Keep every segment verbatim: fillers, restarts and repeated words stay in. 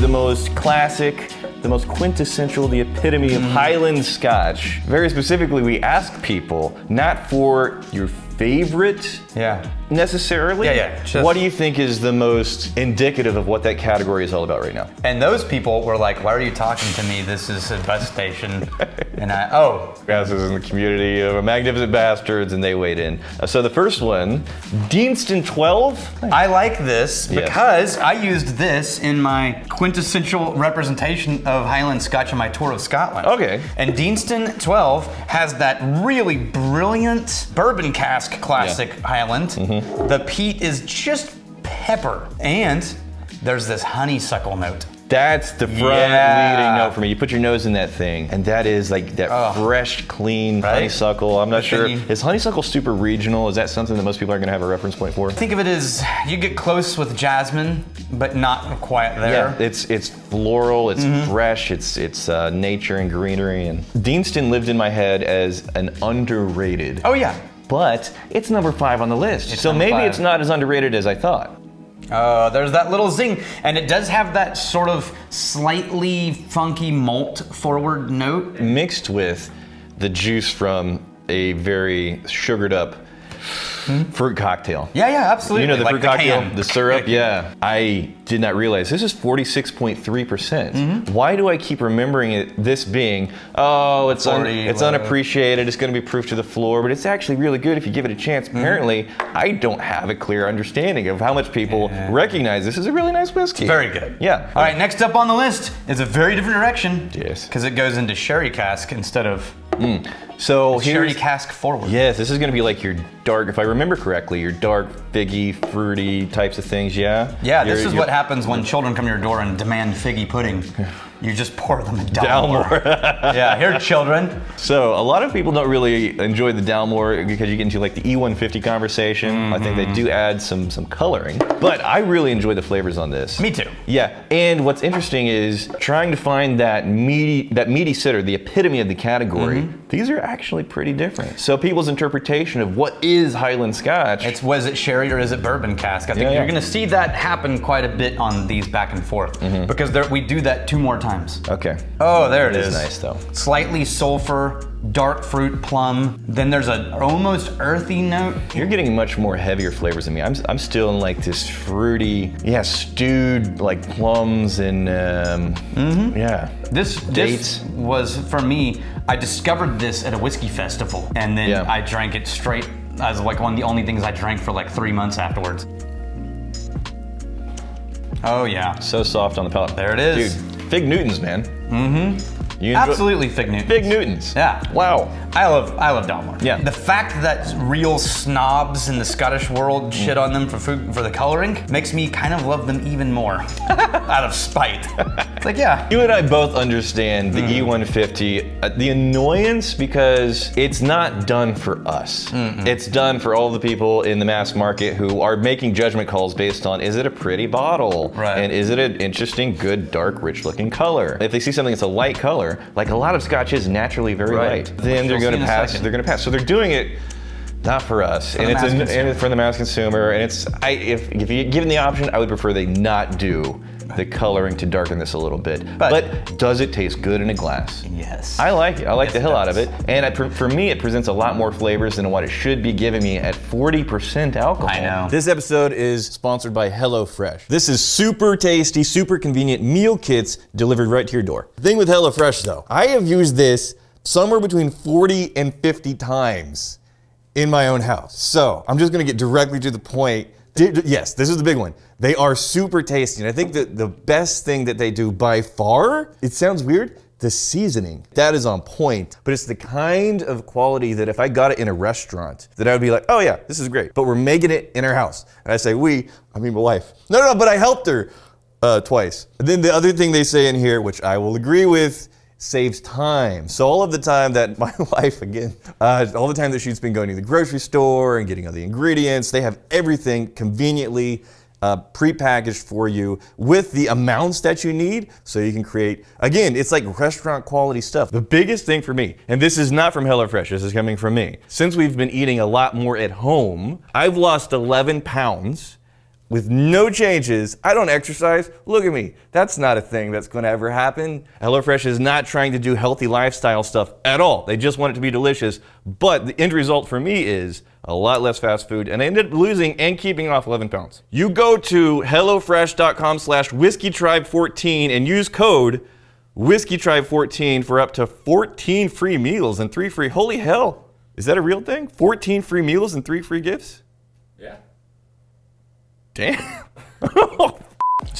the most classic, the most quintessential, the epitome of Highland Scotch. Very specifically, we ask people not for your favorite yeah. necessarily. Yeah, yeah. Just what do you think is the most indicative of what that category is all about right now? And those people were like, why are you talking to me? This is a bus station. And I, oh. This is in the community of magnificent bastards, and they weighed in. Uh, so the first one, Deanston twelve. I like this because yes. I used this in my quintessential representation of Highland Scotch in my tour of Scotland. Okay. And Deanston twelve has that really brilliant bourbon cask classic yeah. Highland. Mm-hmm. The peat is just pepper, and there's this honeysuckle note. That's the front yeah. leading note for me. You put your nose in that thing, and that is like that oh. fresh, clean right? honeysuckle. I'm not the sure. Thingy. Is honeysuckle super regional? Is that something that most people are going to have a reference point for? Think of it as you get close with jasmine, but not quite there. Yeah, it's it's floral, it's mm-hmm. fresh, it's it's uh, nature and greenery. And Deanston lived in my head as an underrated. Oh yeah. But it's number five on the list, it's so maybe five. It's not as underrated as I thought. Uh, there's that little zing, and it does have that sort of slightly funky malt forward note. Mixed with the juice from a very sugared up Hmm? fruit cocktail. Yeah, yeah, absolutely. You know the like fruit the cocktail, can. the syrup, yeah. I did not realize this is forty-six point three percent. Mm-hmm. Why do I keep remembering it, this being, oh, it's, un, it's unappreciated, it's gonna be proof to the floor, but it's actually really good if you give it a chance. Mm-hmm. Apparently, I don't have a clear understanding of how much people yeah. recognize this is a really nice whiskey. Very good. Yeah. All right, right, next up on the list is a very different direction. Yes. Because it goes into sherry cask instead of Mm. So here's sherry cask forward. Yes, this is going to be like your dark, if I remember correctly, your dark, figgy, fruity types of things, yeah? Yeah, you're, this is what happens when children come to your door and demand figgy pudding. You just pour them a Dalmore. Dalmore. Yeah, here, children. So a lot of people don't really enjoy the Dalmore because you get into like the E one fifty conversation. Mm-hmm. I think they do add some, some coloring, but I really enjoy the flavors on this. Me too. Yeah, and what's interesting is trying to find that meaty, that meaty sitter, the epitome of the category. Mm-hmm. These are actually pretty different. So people's interpretation of what is Highland Scotch. It's, was it sherry or is it bourbon cask? I think yeah, yeah. you're gonna see that happen quite a bit on these back and forth mm-hmm. because there, we do that two more times. Times. Okay. Oh, there it is. It is nice though. Slightly sulfur, dark fruit, plum. Then there's an almost earthy note. You're getting much more heavier flavors than me. I'm, I'm still in like this fruity, yeah, stewed like plums and um, mm-hmm. yeah. This, dates. This was, for me, I discovered this at a whiskey festival and then yeah. I drank it straight as like one of the only things I drank for like three months afterwards. Oh yeah. So soft on the palate. There it is. Dude. Fig Newtons, man. Mm-hmm. You absolutely Fig Newtons. Fig Newtons. Yeah. Wow. I love I love Dalmore. Yeah. The fact that real snobs in the Scottish world shit mm. on them for food, for the coloring makes me kind of love them even more out of spite. It's like, yeah. You and I both understand the mm. E one fifty, uh, the annoyance because it's not done for us. Mm-mm. It's done for all the people in the mass market who are making judgment calls based on, is it a pretty bottle? Right. And is it an interesting, good, dark, rich looking color? If they see something that's a light color, like a lot of Scotch is naturally very right. light, then they're gonna pass, they're gonna pass. So they're doing it not for us, for and, it's an, and it's for the mass consumer, and it's, I, if, if you're given the option, I would prefer they not do the coloring to darken this a little bit. But, but does it taste good in a glass? Yes. I like it, I like yes, the hell out of it. And I, for me, it presents a lot more flavors than what it should be giving me at forty percent alcohol. I know. This episode is sponsored by HelloFresh. This is super tasty, super convenient meal kits delivered right to your door. The thing with HelloFresh though, I have used this somewhere between forty and fifty times in my own house. So I'm just gonna get directly to the point. Yes, this is the big one. They are super tasty. And I think that the best thing that they do by far, it sounds weird, the seasoning. That is on point, but it's the kind of quality that if I got it in a restaurant, that I would be like, oh yeah, this is great, but we're making it in our house. And I say, we, I mean my wife. No, no, no, but I helped her uh, twice. And then the other thing they say in here, which I will agree with, saves time. So all of the time that my wife, again, uh, all the time that she's been going to the grocery store and getting all the ingredients, they have everything conveniently uh, pre-packaged for you with the amounts that you need so you can create, again, it's like restaurant quality stuff. The biggest thing for me, and this is not from HelloFresh, this is coming from me. Since we've been eating a lot more at home, I've lost eleven pounds with no changes. I don't exercise. Look at me. That's not a thing that's going to ever happen. HelloFresh is not trying to do healthy lifestyle stuff at all. They just want it to be delicious. But the end result for me is a lot less fast food, and I ended up losing and keeping off eleven pounds. You go to HelloFresh dot com slash Whiskey Tribe fourteen and use code Whiskey Tribe fourteen for up to fourteen free meals and three free. Holy hell. Is that a real thing? fourteen free meals and three free gifts? Yeah. Damn. All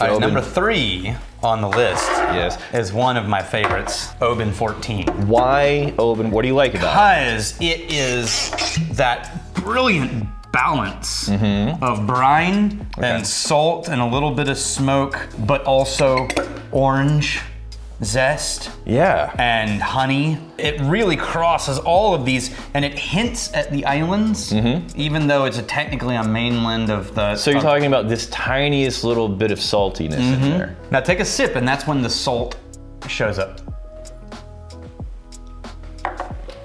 right, number three on the list, yes, is one of my favorites, Oban fourteen. Why Oban? What do you like about it? Because it is that brilliant balance mm-hmm. of brine okay. and salt and a little bit of smoke, but also orange zest yeah. and honey. It really crosses all of these, and it hints at the islands, mm-hmm. even though it's a technically a mainland of the- So you're um, talking about this tiniest little bit of saltiness mm-hmm. in there. Now take a sip, and that's when the salt shows up.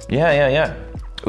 Yeah, yeah, yeah.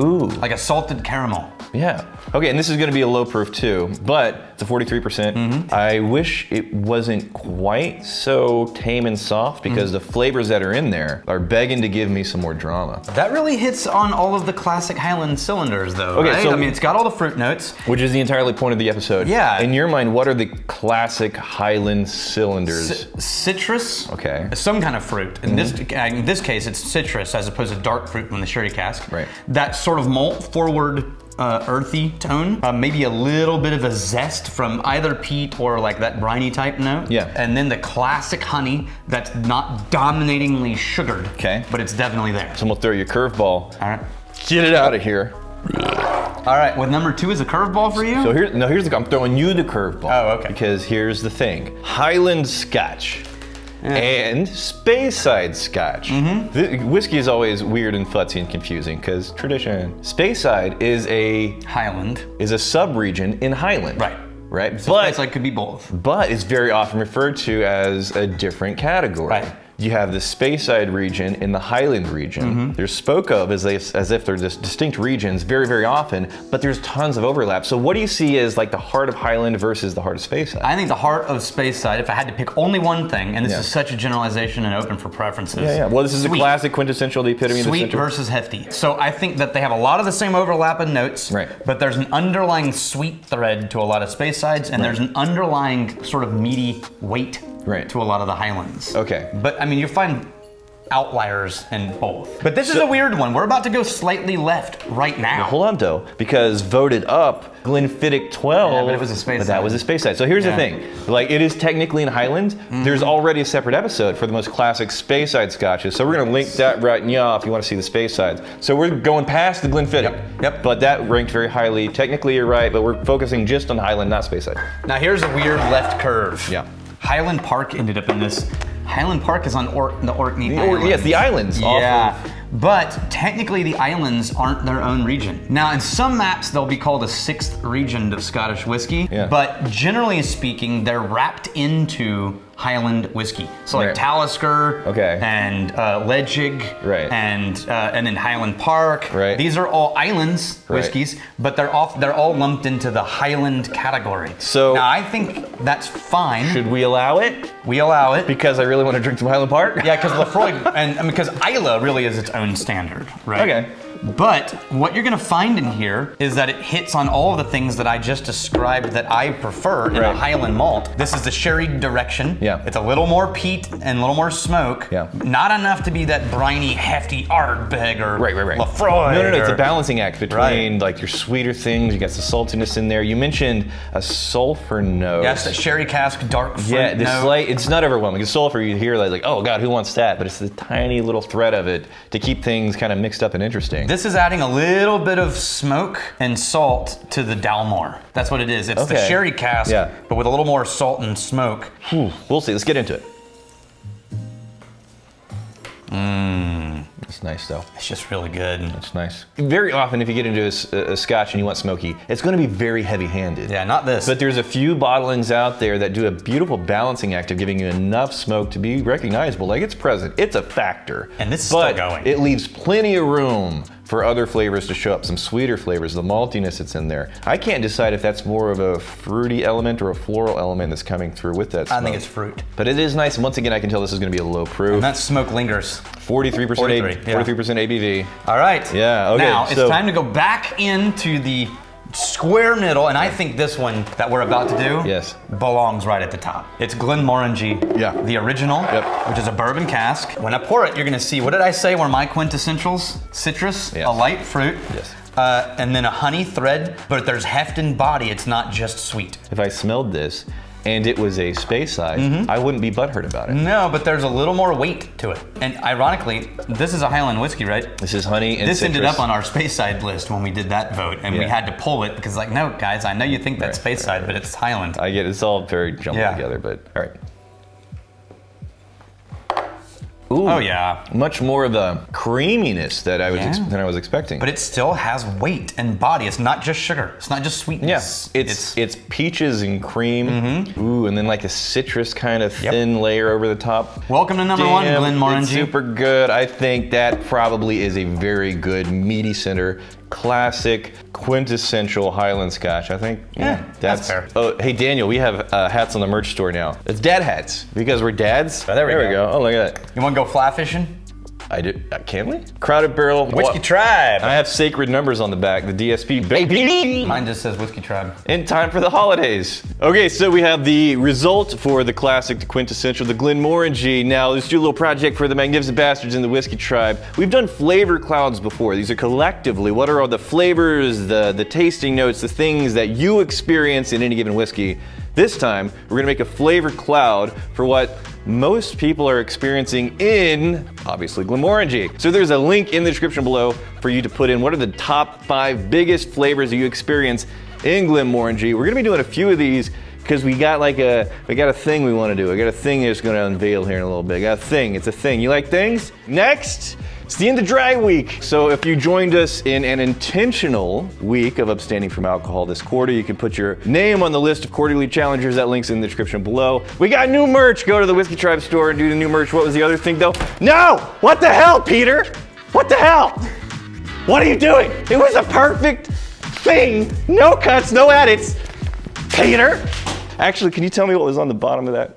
Ooh. Like a salted caramel. Yeah. Okay, and this is gonna be a low proof too, but it's a forty-three percent. Mm-hmm. I wish it wasn't quite so tame and soft because mm-hmm. the flavors that are in there are begging to give me some more drama. That really hits on all of the classic Highland cylinders though, okay, right? So, I mean, it's got all the fruit notes. Which is the entirely point of the episode. Yeah. In your mind, what are the classic Highland cylinders? C citrus. Okay. Some kind of fruit. In, mm-hmm. this, in this case, it's citrus as opposed to dark fruit from the sherry cask. Right. That sort of malt forward Uh, earthy tone, uh, maybe a little bit of a zest from either peat or like that briny type note. Yeah. And then the classic honey that's not dominatingly sugared. Okay. But it's definitely there. So I'm gonna throw you a curveball. All right. Get it out of here. All right, well, number two is a curveball for you? So here, no, here's the, I'm throwing you the curveball. Oh, okay. Because here's the thing. Highland Scotch. Yeah. And Speyside Scotch. Mm-hmm. The whiskey is always weird and futzy and confusing because tradition. Speyside is a Highland. Is a sub-region in Highland. Right. Right. So but Speyside could be both. But it's very often referred to as a different category. Right. You have the Speyside region and the Highland region. Mm-hmm. They're spoke of as, they, as if they're just distinct regions very, very often, but there's tons of overlap. So what do you see as like the heart of Highland versus the heart of Speyside? I think the heart of Speyside, if I had to pick only one thing, and this yeah. is such a generalization and open for preferences. Yeah, yeah. Well, this is sweet. A classic quintessential, the epitome sweet of the versus hefty. So I think that they have a lot of the same overlap in notes, right. but there's an underlying sweet thread to a lot of Speysides, and right. there's an underlying sort of meaty weight right. to a lot of the Highlands. Okay. But I mean, you'll find outliers in both. But this so, is a weird one. We're about to go slightly left right now. Hold on though, because voted up Glenfiddich twelve. Yeah, but it was a Speyside. But that was a Speyside. So here's yeah. the thing, like it is technically in Highland. Mm-hmm. There's already a separate episode for the most classic Speyside Scotches. So we're gonna link that right now if you wanna see the Speysides. So we're going past the Glenfiddich. Yep. yep. But that ranked very highly. Technically you're right, but we're focusing just on Highland, not Speyside. Now here's a weird left curve. Yeah. Highland Park ended up in this. Highland Park is on or the Orkney the, Islands. Yes, the islands. Yeah, of... but technically the islands aren't their own region. Now in some maps, they'll be called a sixth region of Scottish whiskey, yeah. but generally speaking, they're wrapped into Highland whiskey. So like right. Talisker okay. and uh, Ledaig right. and uh, and then Highland Park. Right. These are all islands right. whiskeys, but they're off. They're all lumped into the Highland category. So now I think that's fine. Should we allow it? We allow it because I really want to drink some Highland Park. Yeah, because Laphroaig and because Islay really is its own standard, right? Okay. But what you're gonna find in here is that it hits on all of the things that I just described that I prefer in right. a Highland malt. This is the sherry direction. Yeah. It's a little more peat and a little more smoke. Yeah. Not enough to be that briny, hefty Ardbeg or right, right, right. Laphroaig. No, no, no, it's a balancing act between right. like your sweeter things, you got the saltiness in there. You mentioned a sulfur note. Yes, that sherry cask, dark fruit yeah, this note. Light, it's not overwhelming. It's sulfur, you hear like, like, oh God, who wants that? But it's the tiny little thread of it to keep things kind of mixed up and interesting. This is adding a little bit of smoke and salt to the Dalmore. That's what it is. It's okay. the sherry cask, yeah. but with a little more salt and smoke. Whew. We'll see. Let's get into it. Mmm. It's nice though. It's just really good. It's nice. Very often if you get into a, a, a scotch and you want smoky, it's gonna be very heavy handed. Yeah, not this. But there's a few bottlings out there that do a beautiful balancing act of giving you enough smoke to be recognizable, like it's present, it's a factor. And this is but still going. It leaves plenty of room for other flavors to show up, some sweeter flavors, the maltiness that's in there. I can't decide if that's more of a fruity element or a floral element that's coming through with that smoke. I think it's fruit. But it is nice, and once again, I can tell this is gonna be a low proof. And that smoke lingers. forty-three percent A B V. All right. Yeah, okay. Now, it's so time to go back into the square middle, and I think this one that we're about to do yes. belongs right at the top. It's Glenmorangie, yeah. the original, yep. which is a bourbon cask. When I pour it, you're gonna see, what did I say were my quintessentials? Citrus, yes. a light fruit, yes. uh, and then a honey thread, but there's heft and body, it's not just sweet. If I smelled this, and it was a Speyside, mm-hmm. I wouldn't be butthurt about it. No, but there's a little more weight to it. And ironically, this is a Highland whiskey, right? This is honey and This citrus. Ended up on our Speyside list when we did that vote, and yeah. we had to pull it because like, no, guys, I know you think that's right, Speyside, right, right. but it's Highland. I get it. It's all very jumbled yeah. together, but all right. Ooh, oh yeah. Much more of the creaminess that I was yeah. than I was expecting. But it still has weight and body. It's not just sugar. It's not just sweetness. Yes. Yeah. It's, it's it's peaches and cream. Mm-hmm. Ooh, and then like a citrus kind of thin yep. layer over the top. Welcome to number Damn, one, Glenmorangie. It's super good. I think that probably is a very good meaty center. Classic, quintessential Highland Scotch. I think yeah, yeah that's, that's fair. Oh, hey Daniel, we have uh, hats on the merch store now. It's dad hats because we're dads. Oh, there we, there go. we go. Oh, look at that. You want to go fly fishing? I do. Uh, can we? Crowded Barrel. Whiskey Tribe. I have sacred numbers on the back. The D S P. Baby. Mine just says Whiskey Tribe. In time for the holidays. Okay, so we have the result for the classic, the quintessential, the Glenmorangie. Now let's do a little project for the Magnificent Bastards in the Whiskey Tribe. We've done flavor clouds before. These are collectively. What are all the flavors, the, the tasting notes, the things that you experience in any given whiskey? This time, we're gonna make a flavor cloud for what most people are experiencing in, obviously, Glenmorangie. So there's a link in the description below for you to put in what are the top five biggest flavors that you experience in Glenmorangie. We're gonna be doing a few of these because we got like a, we got a thing we wanna do. I got a thing that's gonna unveil here in a little bit. I got a thing, it's a thing. You like things? Next! It's the end of dry week. So if you joined us in an intentional week of abstaining from alcohol this quarter, you can put your name on the list of quarterly challengers. That link's in the description below. We got new merch. Go to the Whiskey Tribe store and do the new merch. What was the other thing though? No! What the hell, Peter? What the hell? What are you doing? It was a perfect thing. No cuts, no edits. Peter! Actually, can you tell me what was on the bottom of that?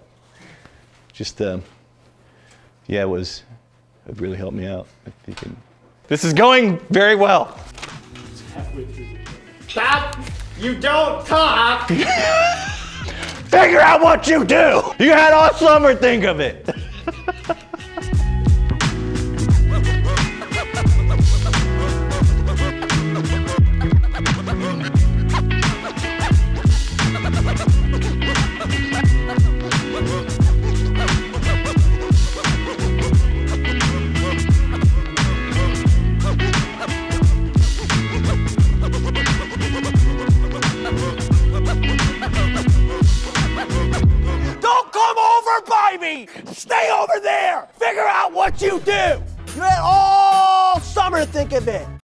Just, um, yeah, it was. It really helped me out. If you can. This is going very well. Stop! You don't talk! Figure out what you do! You had all summer, think of it! Stay over there! Figure out what you do! You had all summer to think of it!